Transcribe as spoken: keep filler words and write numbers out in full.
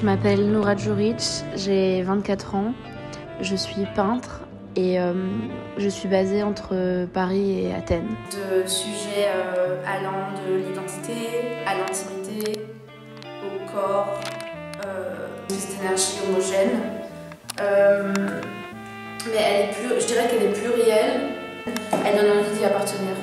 Je m'appelle Noura Djuric, j'ai vingt-quatre ans, je suis peintre et euh, je suis basée entre Paris et Athènes. De sujets euh, allant de l'identité à l'intimité, au corps, euh, cette énergie homogène. Euh, mais elle est plus, je dirais qu'elle est plurielle, elle donne envie d'y appartenir.